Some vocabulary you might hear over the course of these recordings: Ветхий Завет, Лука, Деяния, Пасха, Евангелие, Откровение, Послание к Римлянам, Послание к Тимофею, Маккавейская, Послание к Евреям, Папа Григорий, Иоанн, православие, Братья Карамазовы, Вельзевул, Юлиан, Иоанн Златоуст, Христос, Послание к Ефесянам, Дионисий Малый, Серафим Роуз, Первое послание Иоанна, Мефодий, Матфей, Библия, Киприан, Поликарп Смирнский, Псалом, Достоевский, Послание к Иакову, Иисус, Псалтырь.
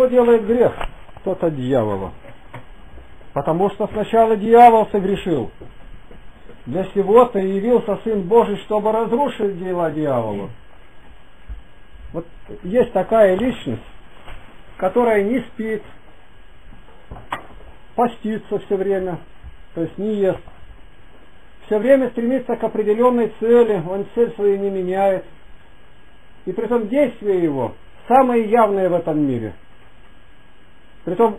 Кто делает грех? Тот от дьявола. Потому что сначала дьявол согрешил. Для сего-то явился Сын Божий, чтобы разрушить дела дьявола. Вот есть такая личность, которая не спит, постится все время, то есть не ест. Все время стремится к определенной цели, он цель свою не меняет. И при том действия его самые явные в этом мире. Притом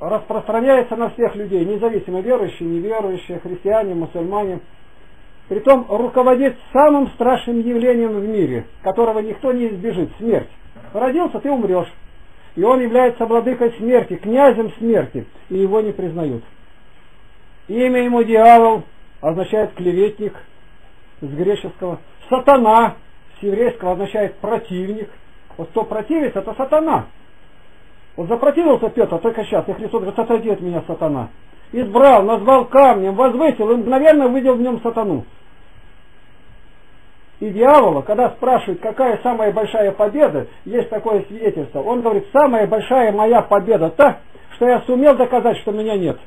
распространяется на всех людей, независимо верующие, неверующие, христиане, мусульмане. Притом руководит самым страшным явлением в мире, которого никто не избежит – смерть. Родился – ты умрешь. И он является владыкой смерти, князем смерти, и его не признают. Имя ему дьявол означает клеветник с греческого. Сатана с еврейского означает противник. Вот кто противится, это сатана. Вот запротивился Петр, только сейчас, и Христос говорит: отойди от меня, сатана. Избрал, назвал камнем, возвысил, и мгновенно выделил в нем сатану. И дьявола, когда спрашивают, какая самая большая победа, есть такое свидетельство. Он говорит: самая большая моя победа та, что я сумел доказать, что меня нет.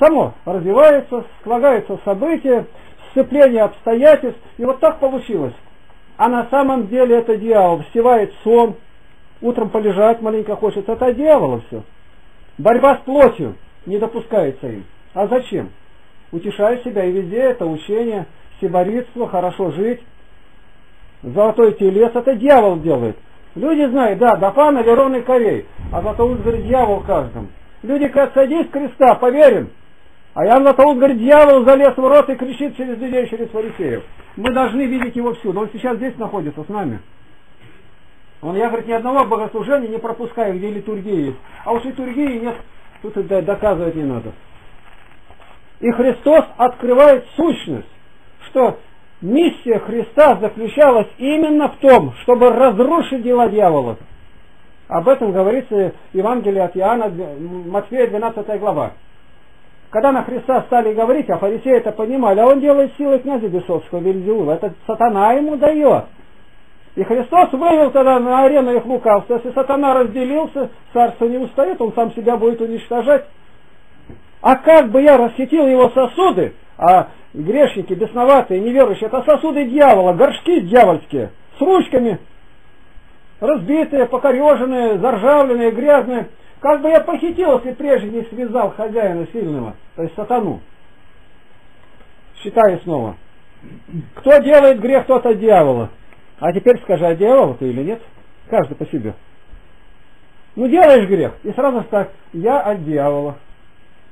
Само развивается, слагаются события, сцепление обстоятельств, и вот так получилось. А на самом деле это дьявол, всевает сон, утром полежать маленько хочется, это от дьявола все. Борьба с плотью не допускается им. А зачем? Утешай себя, и везде это учение, сиборитство, хорошо жить, золотой телец, это дьявол делает. Люди знают, да, до пана веронный корей, а Златоуст говорит: дьявол каждому. Люди говорят: садись с креста, поверим. А Иоанн Златоуст говорит: дьявол залез в рот и кричит через людей, через фарисеев. Мы должны видеть его всюду. Он сейчас здесь находится с нами. Он, я, говорит, ни одного богослужения не пропускаю, где литургии есть. А уж литургии нет, тут и доказывать не надо. И Христос открывает сущность, что миссия Христа заключалась именно в том, чтобы разрушить дела дьявола. Об этом говорится в Евангелии от Иоанна, Матфея 12 глава. Когда на Христа стали говорить, а фарисеи это понимали, а он делает силой князя бесовского Вельзевула. Это сатана ему дает. И Христос вывел тогда на арену их лукавство. Если сатана разделился, царство не устоит, он сам себя будет уничтожать. А как бы я расхитил его сосуды, а грешники, бесноватые, неверующие, это сосуды дьявола, горшки дьявольские, с ручками, разбитые, покореженные, заржавленные, грязные. Как бы я похитил, если прежде не связал хозяина сильного, то есть сатану. Считаю снова. Кто делает грех, тот от дьявола. А теперь скажи, а дьявол ты или нет? Каждый по себе. Ну делаешь грех, и сразу так: я от дьявола.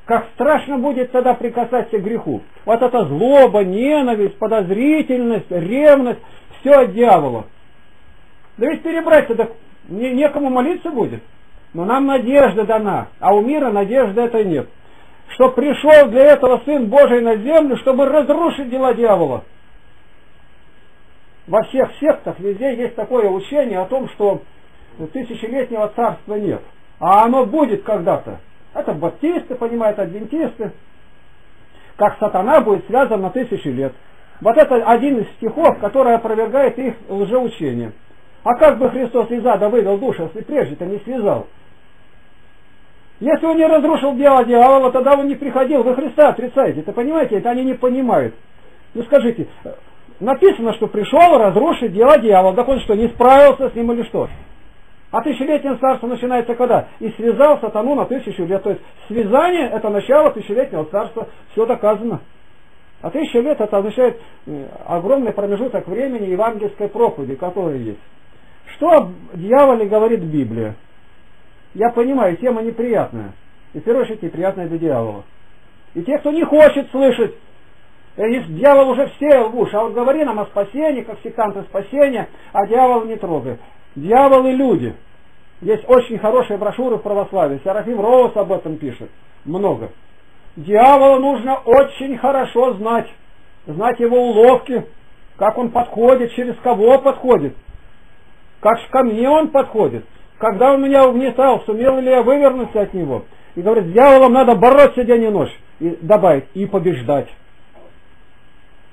Как страшно будет тогда прикасаться к греху. Вот это злоба, ненависть, подозрительность, ревность, все от дьявола. Да ведь перебрать-то так некому молиться будет. Но нам надежда дана, а у мира надежды этой нет. Что пришел для этого Сын Божий на землю, чтобы разрушить дела дьявола. Во всех сектах везде есть такое учение о том, что тысячелетнего царства нет. А оно будет когда-то. Это баптисты, понимают, адвентисты. Как сатана будет связан на 1000 лет. Вот это один из стихов, который опровергает их лжеучение. А как бы Христос из ада вывел душу, если прежде-то не связал? Если он не разрушил дело дьявола, тогда он не приходил. Вы Христа отрицаете. Это понимаете? Это они не понимают. Ну скажите, написано, что пришел разрушить дело дьявола. Так он что, не справился с ним или что? А тысячелетнее царство начинается когда? И связал сатану на 1000 лет. То есть связание — это начало тысячелетнего царства. Все доказано. А 1000 лет — это означает огромный промежуток времени евангельской проповеди, которая есть. Что о дьяволе говорит Библия? Я понимаю, тема неприятная. И в первую очередь неприятная для дьявола. И те, кто не хочет слышать, дьявол уже всеял в уши. А вот говори нам о спасении, как сектанты спасения, а дьявол не трогай. Дьявол и люди. Есть очень хорошие брошюры в православии. Серафим Роуз об этом пишет. Много. Дьявола нужно очень хорошо знать. Знать его уловки. Как он подходит, через кого подходит. Как ко мне он подходит? Когда он меня угнетал, сумел ли я вывернуться от него? И говорит, с дьяволом надо бороться день и ночь. И добавить, и побеждать.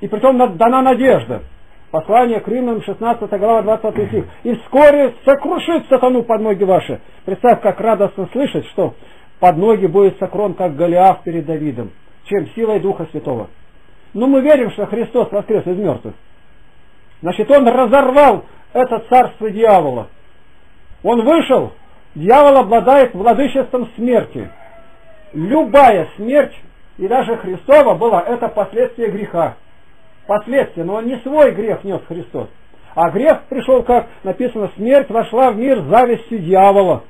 И притом дана надежда. Послание к Римлянам, 16 глава, 20 стих. «И вскоре сокрушит сатану под ноги ваши». Представь, как радостно слышать, что под ноги будет сокрон, как Голиаф перед Давидом, чем силой Духа Святого. Но мы верим, что Христос воскрес из мертвых. Значит, Он разорвал это царство дьявола. Он вышел. Дьявол обладает владычеством смерти. Любая смерть, и даже Христова была, это последствие греха. Последствия, но он не свой грех нес Христос. А грех пришел, как написано, смерть вошла в мир завистью дьявола.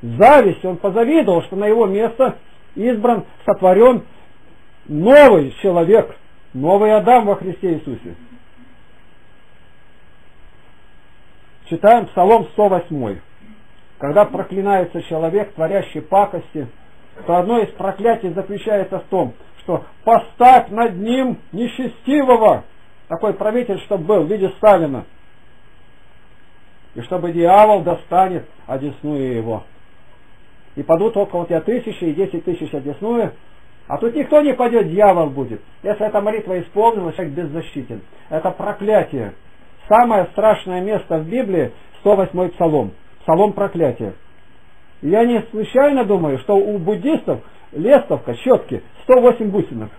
Зависть, он позавидовал, что на его место избран, сотворен новый человек, новый Адам во Христе Иисусе. Читаем Псалом 108. Когда проклинается человек, творящий пакости, то одно из проклятий заключается в том, что поставь над ним нечестивого, такой правитель, чтобы был в виде Сталина, и чтобы дьявол достанет одесную его. И падут около тебя 1000 и 10 тысяч одесную, а тут никто не падет, дьявол будет. Если эта молитва исполнилась, человек беззащитен. Это проклятие. Самое страшное место в Библии 108 Псалом. Псалом проклятия. Я не случайно думаю, что у буддистов лестовка, щетки, 108 бусинок.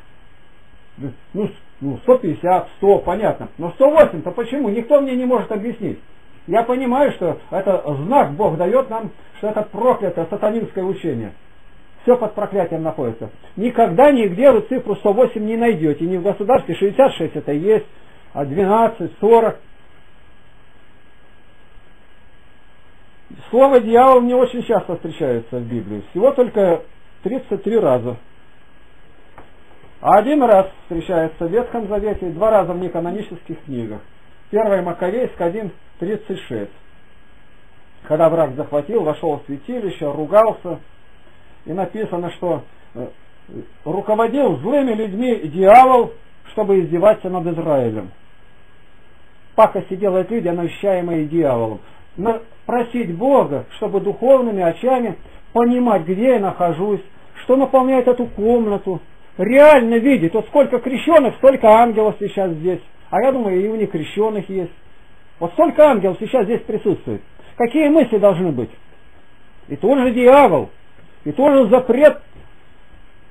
Ну 150, 100, понятно. Но 108-то почему? Никто мне не может объяснить. Я понимаю, что это знак Бог дает нам, что это проклятое сатанинское учение. Все под проклятием находится. Никогда нигде вы цифру 108 не найдете. Ни в государстве 66 это есть, а 12, 40... Слово «дьявол» не очень часто встречается в Библии. Всего только 33 раза. А один раз встречается в Ветхом Завете и 2 раза в неканонических книгах. Первая Маккавейская 1:36. Когда враг захватил, вошел в святилище, ругался. И написано, что руководил злыми людьми дьявол, чтобы издеваться над Израилем. Пакости делают люди, навещаемые дьяволом. Просить Бога, чтобы духовными очами понимать, где я нахожусь, что наполняет эту комнату, реально видеть. Вот сколько крещенных, столько ангелов сейчас здесь. А я думаю, и у некрещенных есть. Вот столько ангелов сейчас здесь присутствует. Какие мысли должны быть? И тот же дьявол, и тот же запрет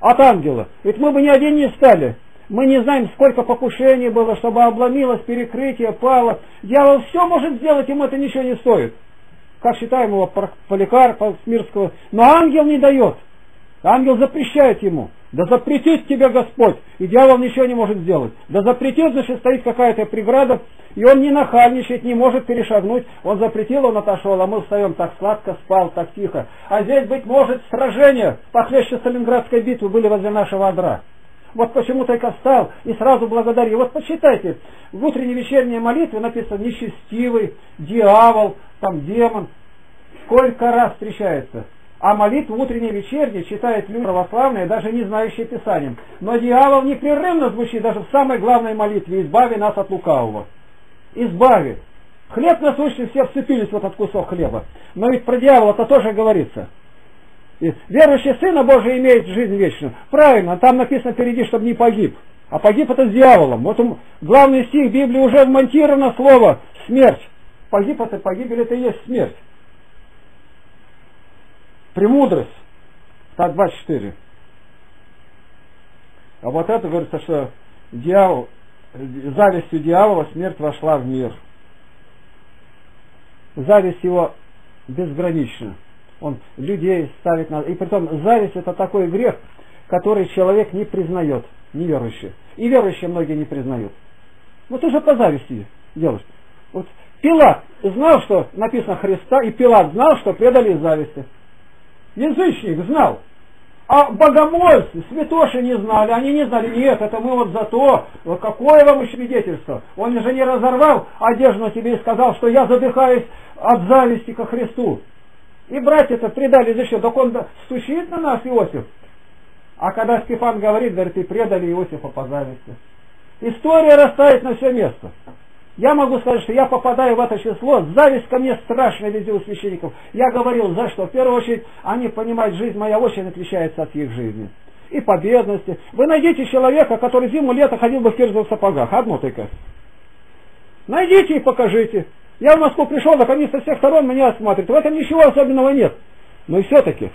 от ангела. Ведь мы бы ни один не стали. Мы не знаем, сколько покушений было, чтобы обломилось, перекрытие пало. Дьявол все может сделать, ему это ничего не стоит. Как считаем его Поликарпа Смирнского. Но ангел не дает. Ангел запрещает ему. Да запретит тебя Господь. И дьявол ничего не может сделать. Да запретит, значит, стоит какая-то преграда. И он не нахальничает, не может перешагнуть. Он запретил, он отошел, а мы встаем так сладко, спал так тихо. А здесь, быть может, сражение похлеще Сталинградской битвы были возле нашего Одра. Вот почему только встал и сразу благодарил. Вот почитайте, в утренней вечерней молитве написано «нечестивый», «дьявол», там «демон». Сколько раз встречается. А молитву утренней вечерней читают люди православные, даже не знающие Писанием. Но дьявол непрерывно звучит даже в самой главной молитве «Избави нас от лукавого». «Избави». Хлеб насущный, все вцепились в этот кусок хлеба. Но ведь про дьявола-то тоже говорится. Верующий Сына Божий имеет жизнь вечную. Правильно, там написано впереди, чтобы не погиб. А погиб это с дьяволом. Вот главный стих Библии уже вмонтировано слово «смерть». Погиб это, погибель это и есть смерть. Премудрость. Так, 24. А вот это говорится, что дьявол, завистью дьявола смерть вошла в мир. Зависть его безгранична. Он людей ставит на... И притом зависть это такой грех, который человек не признает, неверующий. И верующие многие не признают. Вот ты же по зависти делаешь. Вот Пилат знал, что написано Христа, и Пилат знал, что предали из зависти. Язычник знал. А богомольцы, святоши не знали, они не знали, нет, это мы вот за то, вот какое вам еще свидетельство? Он же не разорвал одежду тебе и сказал, что я задыхаюсь от зависти ко Христу. И братья-то предали за что? Так он стучит на нас, Иосиф. А когда Стефан говорит, говорит, и предали Иосифа по зависти. История растает на все место. Я могу сказать, что я попадаю в это число. Зависть ко мне страшная везде у священников. Я говорил, за что? В первую очередь, они понимают, жизнь моя очень отличается от их жизни. И по бедности. Вы найдите человека, который зиму-лето ходил бы в кирзовых сапогах. Одно только. Найдите и покажите. Я в Москву пришел, так они со всех сторон меня осматривают. В этом ничего особенного нет. Но и все-таки.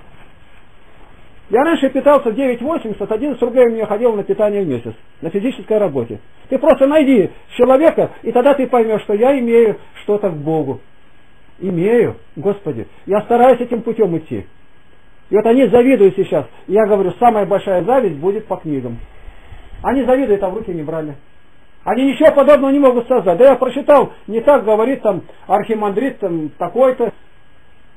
Я раньше питался 9,80, 11 рублей у меня ходило на питание в месяц, на физической работе. Ты просто найди человека, и тогда ты поймешь, что я имею что-то к Богу. Имею, Господи. Я стараюсь этим путем идти. И вот они завидуют сейчас. Я говорю, самая большая зависть будет по книгам. Они завидуют, а в руки не брали. Они ничего подобного не могут создать. Да я прочитал, не так говорит там архимандрит там такой-то.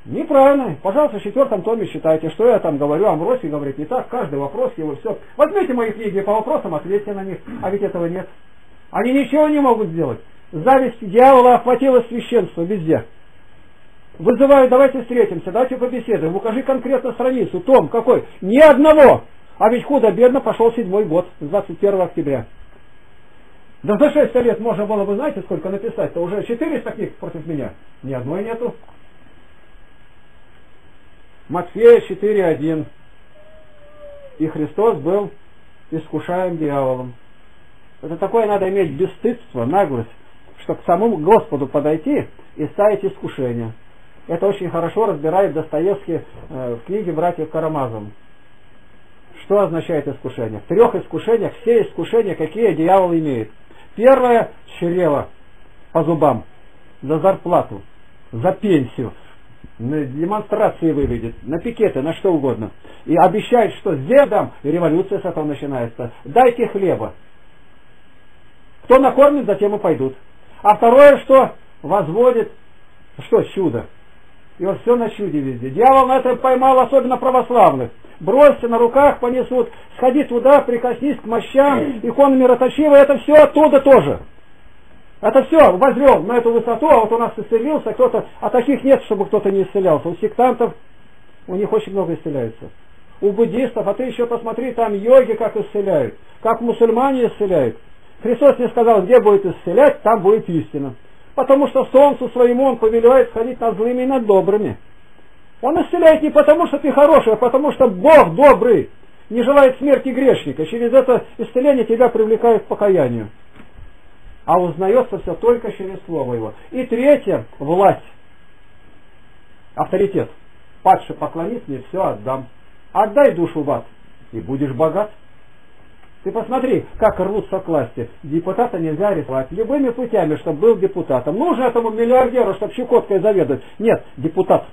Неправильно. Пожалуйста, в 4-м томе считайте, что я там говорю. Амвросий говорит не так. Каждый вопрос его все. Возьмите мои книги по вопросам, ответьте на них. А ведь этого нет. Они ничего не могут сделать. Зависть дьявола охватила священство везде. Вызываю, давайте встретимся, давайте побеседуем. Укажи конкретно страницу, том какой. Ни одного. А ведь худо-бедно пошел 7-й год, 21 октября. Да за 6 лет можно было бы, знаете, сколько написать-то? Уже 400 книг против меня. Ни одной нету. Матфея 4:1. И Христос был искушаем дьяволом. Это такое надо иметь бесстыдство, наглость, что к самому Господу подойти и ставить искушение. Это очень хорошо разбирает Достоевский в книге «Братьев Карамазовым». Что означает искушение? В 3 искушениях все искушения, какие дьявол имеет. Первое – чрево по зубам, за зарплату, за пенсию, на демонстрации выведет, на пикеты, на что угодно. И обещает, что здесь дам, и революция с этого начинается. Дайте хлеба. Кто накормит, затем и пойдут. А второе, что возводит, что чудо. И вот все на чуде везде. Дьявол на это поймал, особенно православных. Бросьте, на руках понесут, сходи туда, прикоснись к мощам, иконы мироточивые, это все оттуда тоже. Это все возрел на эту высоту, а вот у нас исцелился кто-то, а таких нет, чтобы кто-то не исцелялся. У сектантов, у них очень много исцеляется. У буддистов, а ты еще посмотри, там йоги как исцеляют, как мусульмане исцеляют. Христос не сказал, где будет исцелять, там будет истина. Потому что солнцу своему он повелевает сходить над злыми и над добрыми. Он исцеляет не потому, что ты хороший, а потому что Бог добрый, не желает смерти грешника. Через это исцеление тебя привлекает к покаянию. А узнается все только через слово его. И третье – власть. Авторитет. Падше поклонись мне, все отдам. Отдай душу в ад, и будешь богат. Ты посмотри, как рвутся к власти. Депутата нельзя арестовать. Любыми путями, чтобы был депутатом. Нужно этому миллиардеру, чтобы щекоткой заведовать. Нет, депутат.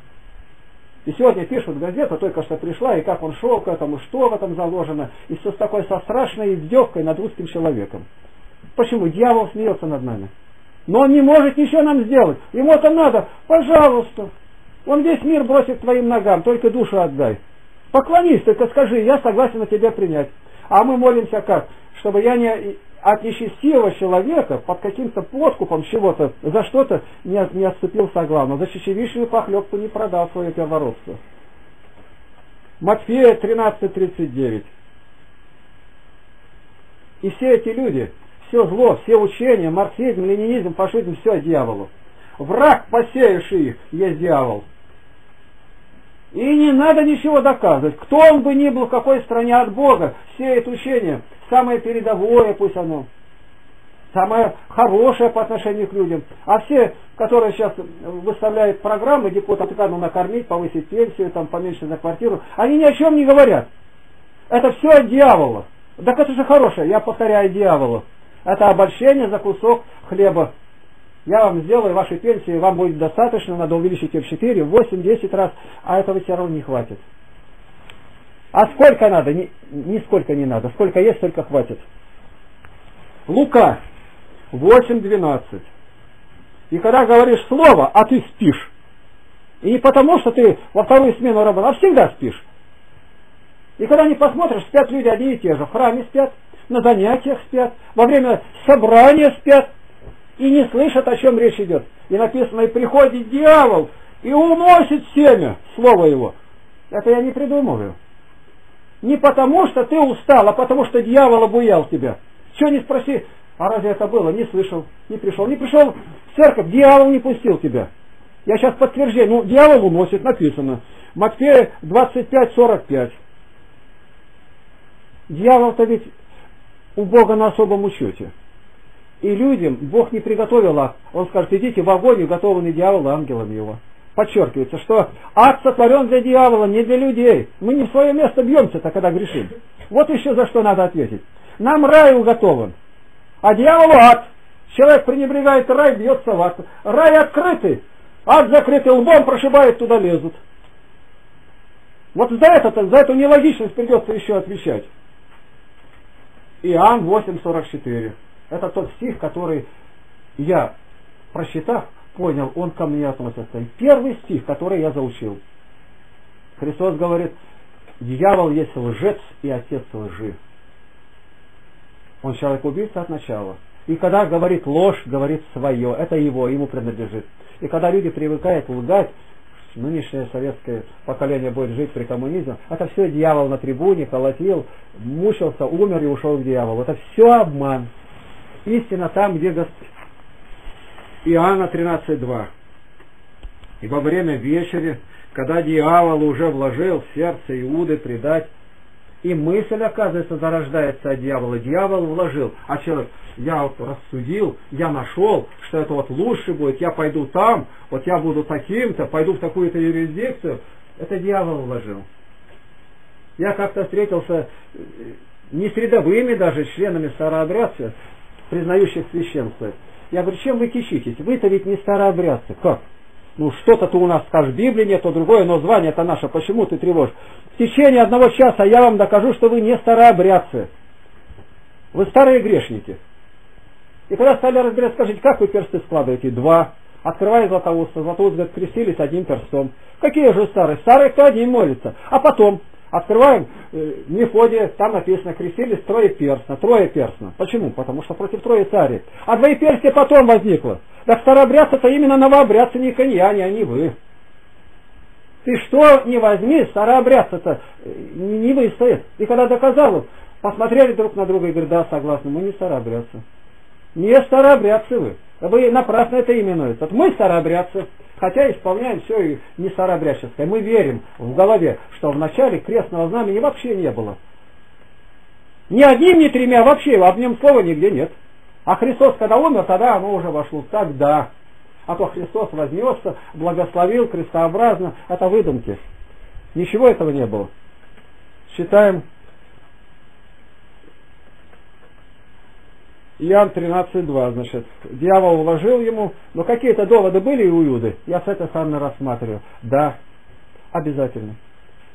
И сегодня пишут, газета только что пришла, и как он шел к этому, что в этом заложено. И все с такой со страшной издевкой над русским человеком. Почему? Дьявол смеется над нами. Но он не может ничего нам сделать. Ему это надо. Пожалуйста. Он весь мир бросит к твоим ногам. Только душу отдай. Поклонись, только скажи, я согласен тебя принять. А мы молимся как? Чтобы я не от нечестивого человека под каким-то подкупом чего-то, за что-то не отступился от главного. За чечевичную похлебку не продал свое первородство. Матфея 13:39. И все эти люди, все зло, все учения, марксизм, ленинизм, фашизм, все дьяволу. Враг, посеявший их, есть дьявол. И не надо ничего доказывать. Кто он бы ни был, в какой стране от Бога, сеет учение, самое передовое пусть оно, самое хорошее по отношению к людям. А все, которые сейчас выставляют программы, депутаты, ну, накормить, повысить пенсию, там, поменьше на квартиру, они ни о чем не говорят. Это все от дьявола. Так это же хорошее, я повторяю, дьяволу. Это обольщение за кусок хлеба. Я вам сделаю ваши пенсии, вам будет достаточно, надо увеличить их в 4, 8, 10 раз, а этого все равно не хватит. А сколько надо? Нисколько не надо. Сколько есть, столько хватит. Лука 8:12. И когда говоришь слово, а ты спишь. И не потому, что ты во вторую смену работал, а всегда спишь. И когда не посмотришь, спят люди одни и те же. В храме спят, на занятиях спят, во время собрания спят. И не слышат, о чем речь идет. И написано, и приходит дьявол, и уносит семя, слово его. Это я не придумываю. Не потому, что ты устал, а потому, что дьявол обуял тебя. Чего не спроси, а разве это было? Не слышал, не пришел. Не пришел в церковь, дьявол не пустил тебя. Я сейчас подтверждаю, ну, дьявол уносит, написано. Матфея 25:45. Дьявол-то ведь у Бога на особом учете. И людям Бог не приготовил ад. Он скажет: идите в огонь, уготованный дьяволу ангелам его. Подчеркивается, что ад сотворен для дьявола, не для людей. Мы не в свое место бьемся-то, когда грешим. Вот еще за что надо ответить. Нам рай уготован, а дьяволу ад. Человек пренебрегает рай, бьется в ад. Рай открытый, ад закрытый, лбом прошибает, туда лезут. Вот за эту нелогичность придется еще отвечать. Иоанн 8:44. Это тот стих, который я, прочитав, понял, он ко мне относится. И первый стих, который я заучил. Христос говорит: дьявол есть лжец и отец лжи. Он человек-убийца от начала. И когда говорит ложь, говорит свое. Это его, ему принадлежит. И когда люди привыкают лгать, нынешнее советское поколение будет жить при коммунизме, это все дьявол на трибуне колотил, мучился, умер и ушел к дьяволу. Это все обман. Истина там, где Господь. Иоанна 13:2. И во время вечери, когда дьявол уже вложил в сердце Иуды предать, и мысль, оказывается, зарождается от дьявола. Дьявол вложил. А человек: я вот рассудил, я нашел, что это вот лучше будет, я пойду там, вот я буду таким-то, пойду в такую-то юрисдикцию. Это дьявол вложил. Я как-то встретился не с рядовыми даже членами старообрядца, признающих священство. Я говорю: чем вы кичитесь? Вы-то ведь не старообрядцы. Как? Ну что-то у нас, скажешь, Библии нет, то другое, но звание-то наше, почему ты тревожишь? В течение 1 часа я вам докажу, что вы не старообрядцы. Вы старые грешники. И когда стали разбирать, скажите, как вы персты складываете? 2. Открывая Златоуста. Златоуст говорит: крестились одним перстом. Какие же старые? Старые, кто одним молится. А потом открываем Мефодия, там написано: крестились троеперстно. Почему? Потому что против Троицы Арии. А двоеперстие потом возникло. Так старообрядцы-то именно новообрядцы, не коньяне, а не вы. Ты что не возьми, старообрядцы-то не выстоит. И когда доказал, посмотрели друг на друга и говорят: да, согласны, мы не старообрядцы. Не старообрядцы вы. Вы напрасно это именуете. Мы старообрядцы, хотя исполняем все и не старообрядческое. Мы верим в голове, что в начале крестного знамени вообще не было. Ни одним, ни тремя, вообще об нем слова нигде нет. А Христос, когда умер, тогда оно уже вошло. Тогда. А то Христос вознесся, благословил крестообразно. Это выдумки. Ничего этого не было. Читаем. Иоанн 13:2, значит, дьявол вложил ему, но какие-то доводы были у Иуды? Я с этой стороны рассматриваю. Да, обязательно.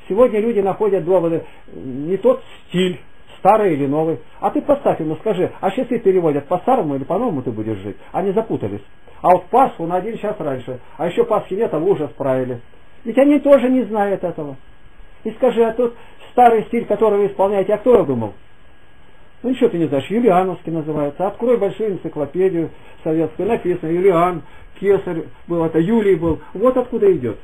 Сегодня люди находят доводы, не тот стиль, старый или новый. А ты поставь ему, скажи, а часы переводят по-старому или по-новому ты будешь жить? Они запутались. А вот Пасху на 1 час раньше, а еще Пасхи нет, а вы уже справили. Ведь они тоже не знают этого. И скажи, а тот старый стиль, который вы исполняете, а кто его думал? Ну ничего ты не знаешь, Юлиановский называется. Открой большую энциклопедию советскую, написано: Юлиан, Кесарь был, это Юлий был. Вот откуда идет.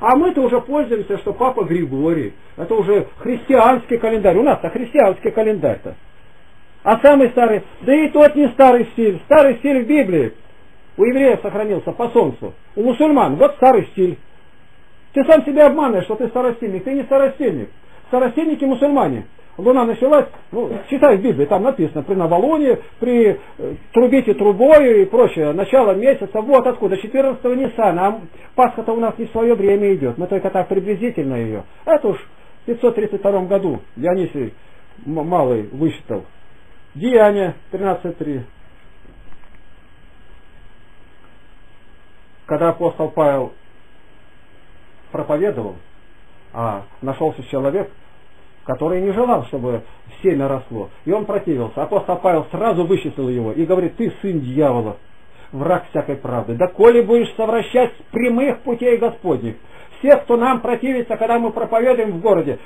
А мы-то уже пользуемся, что Папа Григорий. Это уже христианский календарь. У нас-то христианский календарь-то. А самый старый, да и тот не старый стиль. Старый стиль в Библии у евреев сохранился по солнцу. У мусульман вот старый стиль. Ты сам себя обманываешь, что ты старостильник. Ты не старостильник. Старостильники мусульмане. Луна началась, ну, читай в Библии, там написано: при новолунии, при трубите трубою и прочее, начало месяца, вот откуда, 14 Ниссана, а Пасха-то у нас не в свое время идет, мы только так приблизительно ее. Это уж в 532 году Дионисий Малый высчитал. Деяния 13:3. Когда апостол Павел проповедовал, а нашелся человек, который не желал, чтобы семя росло. И он противился. Апостол Павел сразу вычислил его и говорит: ты сын дьявола, враг всякой правды. Да коли будешь совращать с прямых путей Господних. Все, кто нам противится, когда мы проповедуем в городе,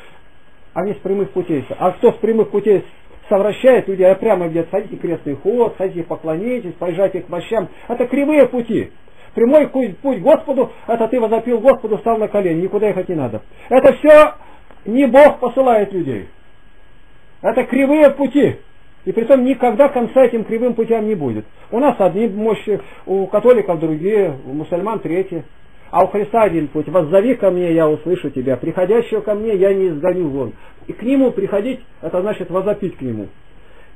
они с прямых путей. А кто с прямых путей совращает людей, а прямо где-то садите крестный ход, садите, поклонитесь, поезжайте к мощам. Это кривые пути. Прямой путь Господу, это ты возопил Господу, встал на колени, никуда ехать не надо. Это все... Не Бог посылает людей. Это кривые пути. И притом никогда конца этим кривым путям не будет. У нас одни мощи, у католиков другие, у мусульман третьи. А у Христа один путь. Воззови ко мне, я услышу тебя. Приходящего ко мне я не изгоню вон. И к нему приходить, это значит возопить к нему.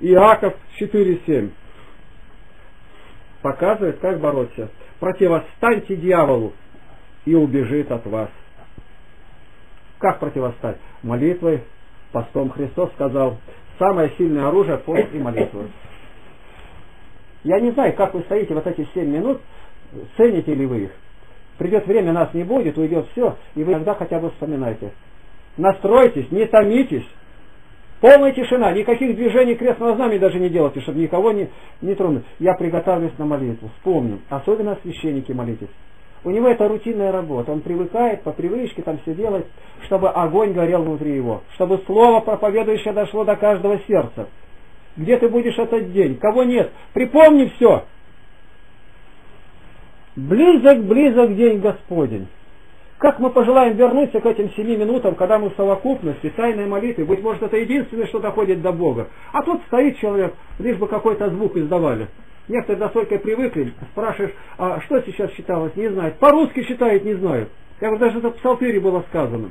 Иаков 4:7. показывает, как бороться. Противостаньте дьяволу, и убежит от вас. Как противостать? Молитвой, постом. Христос сказал, самое сильное оружие — пост и молитва. Я не знаю, как вы стоите вот эти 7 минут, цените ли вы их. Придет время, нас не будет, уйдет все, и вы тогда хотя бы вспоминайте. Настройтесь, не томитесь. Полная тишина, никаких движений крестного знамени даже не делайте, чтобы никого не тронуть. Я приготовлюсь на молитву, вспомним. Особенно священники, молитесь. У него это рутинная работа, он привыкает, по привычке там все делать, чтобы огонь горел внутри его, чтобы слово проповедующее дошло до каждого сердца. Где ты будешь этот день? Кого нет? Припомни все. Близок, близок день Господень. Как мы пожелаем вернуться к этим 7 минутам, когда мы в совокупности, тайной молитвы, быть может, это единственное, что доходит до Бога. А тут стоит человек, лишь бы какой-то звук издавали. Некоторые настолько привыкли, спрашиваешь, а что сейчас читалось, не знают. По-русски читают, не знают. Я говорю, даже это в Псалтыре было сказано.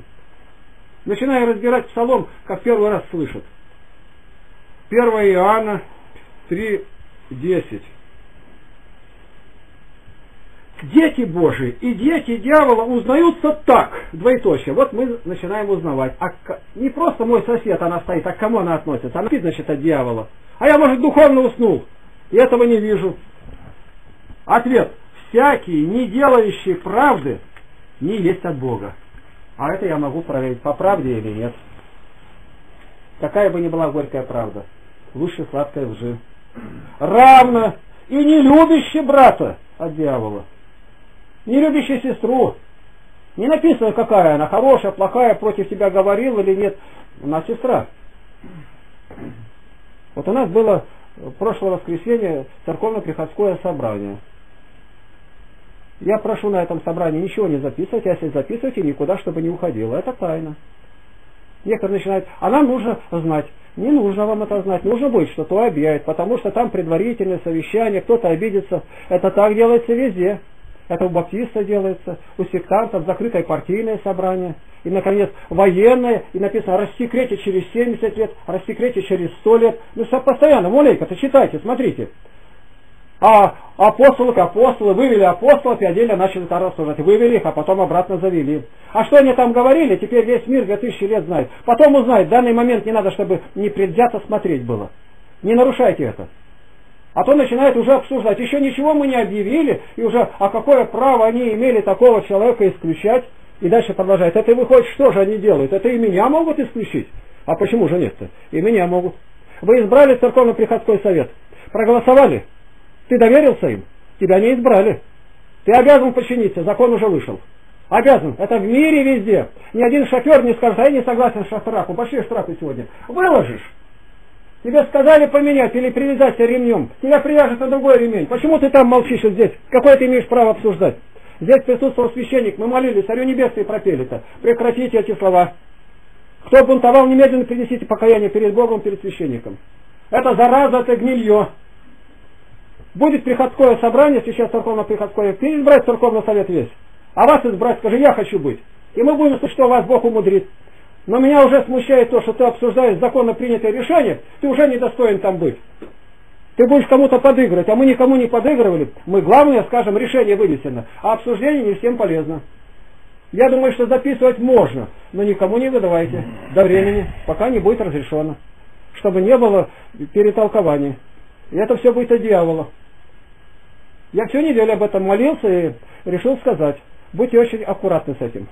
Начинаю разбирать Псалом, как первый раз слышат. 1 Иоанна 3:10. Дети Божии и дети дьявола узнаются так, двоеточие. Вот мы начинаем узнавать. А не просто мой сосед, она стоит, а к кому она относится? Она, значит, от дьявола. А я, может, духовно уснул. И этого не вижу. Ответ. Всякие, не делающие правды, не есть от Бога. А это я могу проверить, по правде или нет. Какая бы ни была горькая правда, лучше сладкой лжи. Равно и не любящий брата от дьявола. Не любящий сестру. Не написано, какая она, хорошая, плохая, против тебя говорила или нет. У нас сестра. Вот у нас было прошлое воскресенье церковно-приходское собрание. Я прошу на этом собрании ничего не записывать, а если записываете, никуда, чтобы не уходило. Это тайна. Некоторые начинают, а нам нужно знать. Не нужно вам это знать, нужно будет, что то объявит, потому что там предварительное совещание, кто-то обидится. Это так делается везде. Это у баптиста делается, у сектантов, закрытое партийное собрание. И, наконец, военное, и написано, рассекрете через 70 лет, рассекрете через 100 лет. Ну, все постоянно, молейка-то читайте, смотрите. А апостолы, вывели апостолов и отдельно начали рассуждать. Вывели их, а потом обратно завели. А что они там говорили, теперь весь мир 2000 лет знает. Потом узнает, в данный момент не надо, чтобы непредвзято смотреть было. Не нарушайте это. А то начинают уже обсуждать. Еще ничего мы не объявили, и уже, а какое право они имели такого человека исключать? И дальше продолжает. Это и выходит, что же они делают? Это и меня могут исключить. А почему же нет-то? И меня могут. Вы избрали церковно-приходской совет? Проголосовали? Ты доверился им? Тебя не избрали. Ты обязан подчиниться, закон уже вышел. Обязан. Это в мире везде. Ни один шофер не скажет, а я не согласен с штрафом. Пошли штрафы сегодня. Выложишь. Тебе сказали поменять или привязать ремнем. Тебя привяжут на другой ремень. Почему ты там молчишь здесь? Какое ты имеешь право обсуждать? Здесь присутствовал священник. Мы молились, Царю Небесный пропели-то. Прекратите эти слова. Кто бунтовал, немедленно принесите покаяние перед Богом, перед священником. Это зараза, это гнилье. Будет приходское собрание, сейчас церковно-приходское, переизбрать церковный совет весь. А вас избрать, скажи, я хочу быть. И мы будем слышать, что вас Бог умудрит. Но меня уже смущает то, что ты обсуждаешь законно принятое решение, ты уже не достоин там быть. Ты будешь кому-то подыгрывать, а мы никому не подыгрывали. Мы, главное, скажем, решение вынесено, а обсуждение не всем полезно. Я думаю, что записывать можно, но никому не выдавайте до времени, пока не будет разрешено, чтобы не было перетолкований. И это все будет от дьявола. Я всю неделю об этом молился и решил сказать. Будьте очень аккуратны с этим.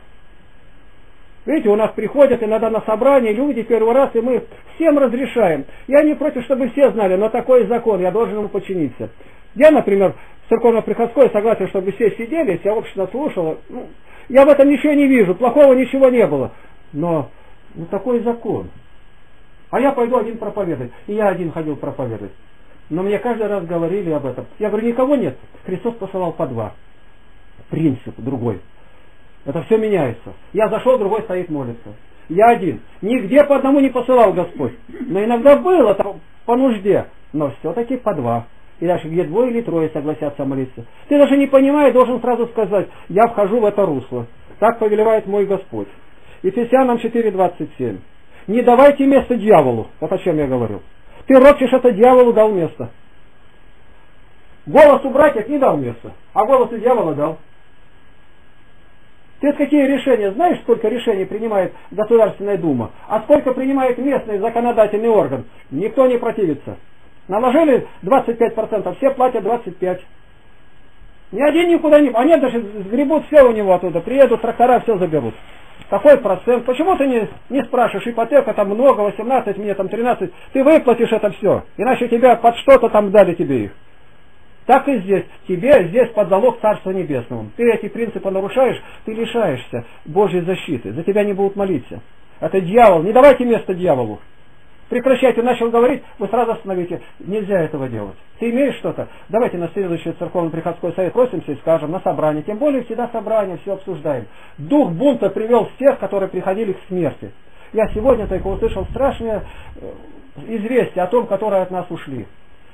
Видите, у нас приходят иногда на собрание люди первый раз, и мы всем разрешаем. Я не против, чтобы все знали, но такой закон, я должен ему подчиниться. Я, например, церковно-приходской согласен, чтобы все сидели, вся общество слушала. Ну, я в этом ничего не вижу, плохого ничего не было. Но ну, такой закон. А я пойду один проповедовать. И я один ходил проповедовать. Но мне каждый раз говорили об этом. Я говорю, никого нет. Христос посылал по 2. Принцип другой. Это все меняется. Я зашел, другой стоит молится. Я один. Нигде по одному не посылал Господь. Но иногда было там, по нужде. Но все-таки по 2. И даже где 2 или 3 согласятся молиться. Ты даже не понимаешь, должен сразу сказать, я вхожу в это русло. Так повелевает мой Господь. Ефесянам 4:27. Не давайте место дьяволу. Вот о чем я говорю. Ты ропчешь это дьяволу, дал место. Голосу братьев не дал места, а голосу дьявола дал. Ты какие решения? Знаешь, сколько решений принимает Государственная Дума? А сколько принимает местный законодательный орган? Никто не противится. Наложили 25%, все платят 25%. Ни один никуда не... Они даже сгребут все у него оттуда, приедут трактора, все заберут. Какой процент? Почему ты не спрашиваешь? Ипотека там много, 18, мне там 13. Ты выплатишь это все, иначе тебя под что-то там дали тебе их. Так и здесь. Тебе здесь под залог Царства Небесного. Ты эти принципы нарушаешь, ты лишаешься Божьей защиты. За тебя не будут молиться. Это дьявол. Не давайте место дьяволу. Прекращайте. Начал говорить, вы сразу остановите. Нельзя этого делать. Ты имеешь что-то? Давайте на следующий церковно-приходской совет просимся и скажем на собрании. Тем более всегда собрание, все обсуждаем. Дух бунта привел всех, которые приходили к смерти. Я сегодня только услышал страшное известие о том, которые от нас ушли.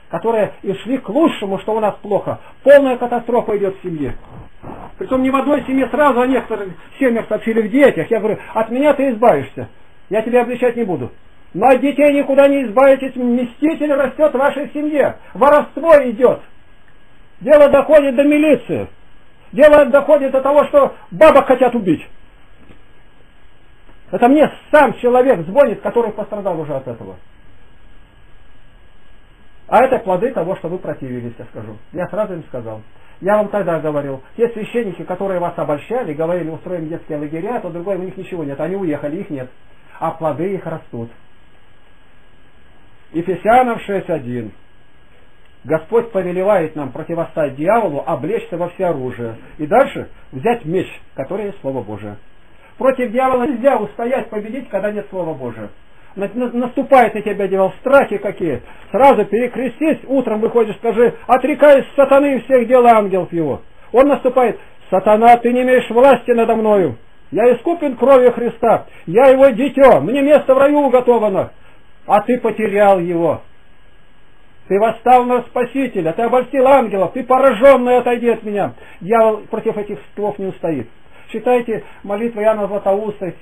Которые и шли к лучшему, что у нас плохо. Полная катастрофа идет в семье. Причем не в одной семье сразу, а некоторых семьях сообщили в детях. Я говорю, от меня ты избавишься. Я тебя обличать не буду. Но от детей никуда не избавитесь. Мститель растет в вашей семье. Воровство идет. Дело доходит до милиции. Дело доходит до того, что бабок хотят убить. Это мне сам человек звонит, который пострадал уже от этого. А это плоды того, что вы противились, я скажу. Я сразу им сказал. Я вам тогда говорил, те священники, которые вас обольщали, говорили, устроим детские лагеря, то другое, у них ничего нет. Они уехали, их нет. А плоды их растут. Ефесянам 6.1. Господь повелевает нам противостать дьяволу, облечься во всеоружие. И дальше взять меч, который есть Слово Божие. Против дьявола нельзя устоять, победить, когда нет Слова Божия. Наступает на тебя дьявол, страхи какие. Сразу перекрестись, утром выходишь, скажи, отрекаюсь сатаны и всех дел ангелов его. Он наступает, сатана, ты не имеешь власти надо мною. Я искуплен кровью Христа, я его дитё, мне место в раю уготовано. А ты потерял его. Ты восстал на Спасителя, ты обольстил ангелов, ты пораженный, отойди от меня. Дьявол против этих слов не устоит. Читайте молитвы Иоанна Златоуста,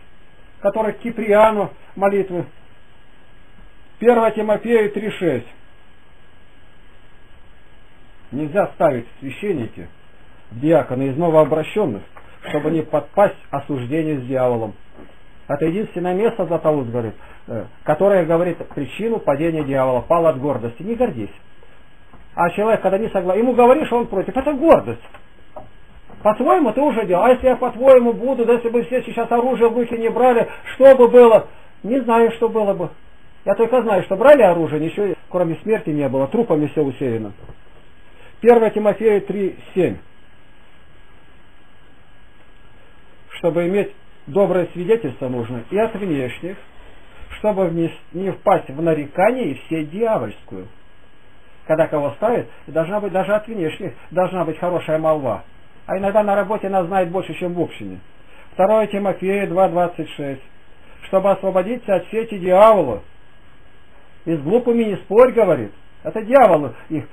который к Киприану молитвы. 1 Тимофею 3.6. Нельзя ставить в священники, в диаконы из новообращенных, чтобы не подпасть осуждению с дьяволом. Это единственное место, Златоуст говорит, которое говорит причину падения дьявола. Пал от гордости. Не гордись. А человек, когда не согласен, ему говоришь, он против. Это гордость. По-твоему ты уже делал. А если я по-твоему буду, да если бы все сейчас оружие в руки не брали, что бы было? Не знаю, что было бы. Я только знаю, что брали оружие, ничего кроме смерти не было, трупами все усеяно. 1 Тимофея 3.7. Чтобы иметь доброе свидетельство нужно и от внешних, чтобы не впасть в нарекание и все дьявольскую. Когда кого ставят, должна быть даже от внешних, должна быть хорошая молва. А иногда на работе нас знает больше, чем в общине. 2 Тимофея 2.26. Чтобы освободиться от сети дьявола. И с глупыми не спорь, говорит. Это дьявол их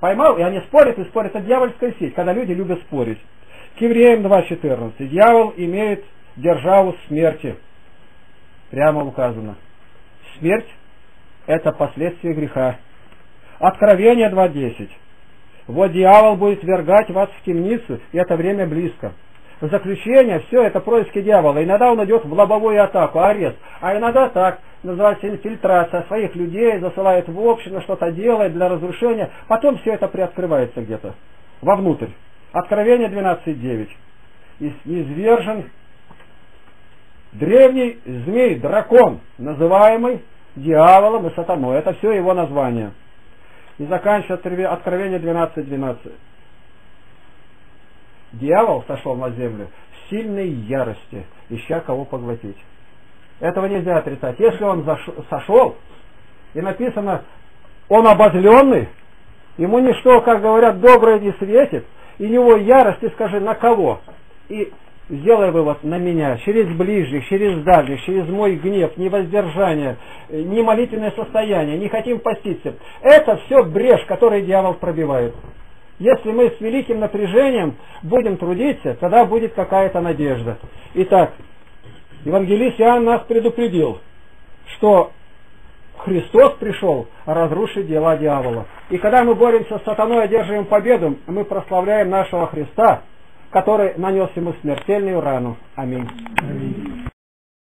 поймал, и они спорят, и спорят. Это дьявольская сеть, когда люди любят спорить. К Евреям 2.14. Дьявол имеет державу смерти. Прямо указано. Смерть – это последствие греха. Откровение 2.10. Вот дьявол будет ввергать вас в темницу, и это время близко. В заключение все это происки дьявола. Иногда он идет в лобовую атаку, арест. А иногда так, называется инфильтрация своих людей, засылает в общину, что-то делает для разрушения. Потом все это приоткрывается где-то, вовнутрь. Откровение 12.9. Извержен древний змей, дракон, называемый дьяволом и сатаной. Это все его название. И заканчивая Откровение 12.12. Дьявол сошел на землю в сильной ярости, ища кого поглотить. Этого нельзя отрицать. Если он сошел, и написано, он обозленный, ему ничто, как говорят, доброе не светит, и него ярость, ты скажи, на кого? И сделай вывод, на меня, через ближних, через дальних, через мой гнев, невоздержание, немолитвенное состояние, не хотим поститься. Это все брешь, которую дьявол пробивает. Если мы с великим напряжением будем трудиться, тогда будет какая-то надежда. Итак, евангелист Иоанн нас предупредил, что Христос пришел разрушить дела дьявола. И когда мы боремся с сатаной, одерживаем победу, мы прославляем нашего Христа, который нанес ему смертельную рану. Аминь. Аминь.